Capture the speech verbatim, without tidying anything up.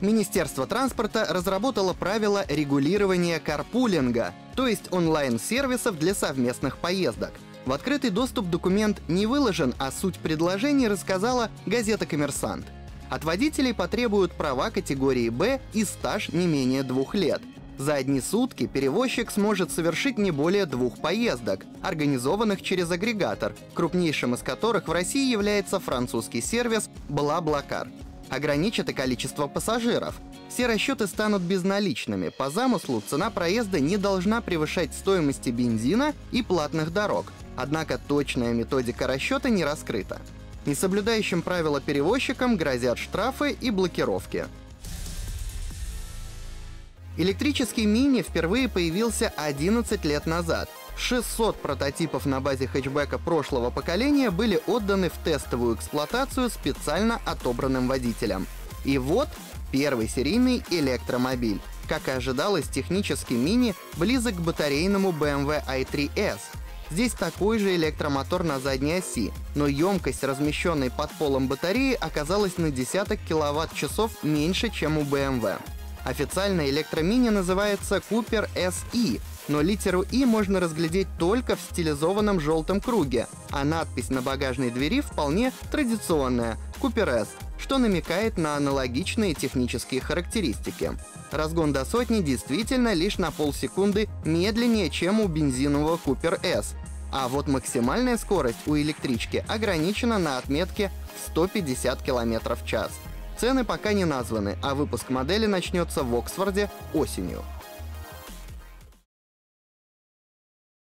Министерство транспорта разработало правила регулирования карпулинга, то есть онлайн-сервисов для совместных поездок. В открытый доступ документ не выложен, а суть предложений рассказала газета «Коммерсант». От водителей потребуют права категории «Б» и стаж не менее двух лет. За одни сутки перевозчик сможет совершить не более двух поездок, организованных через агрегатор, крупнейшим из которых в России является французский сервис Blablacar. Ограничат и количество пассажиров. Все расчеты станут безналичными. По замыслу цена проезда не должна превышать стоимости бензина и платных дорог. Однако точная методика расчета не раскрыта. Несоблюдающим правила перевозчикам грозят штрафы и блокировки. Электрический мини впервые появился одиннадцать лет назад. шестьсот прототипов на базе хэтчбека прошлого поколения были отданы в тестовую эксплуатацию специально отобранным водителям. И вот первый серийный электромобиль. Как и ожидалось, технический мини близок к батарейному бэ эм вэ ай три эс. Здесь такой же электромотор на задней оси, но емкость размещенной под полом батареи оказалась на десяток киловатт-часов меньше, чем у бэ эм вэ. Официально электромини называется Cooper эс и, но литеру «И» можно разглядеть только в стилизованном желтом круге, а надпись на багажной двери вполне традиционная — Cooper S, что намекает на аналогичные технические характеристики. Разгон до сотни действительно лишь на полсекунды медленнее, чем у бензинового Cooper S, а вот максимальная скорость у электрички ограничена на отметке в сто пятьдесят километров в час. Цены пока не названы, а выпуск модели начнется в Оксфорде осенью.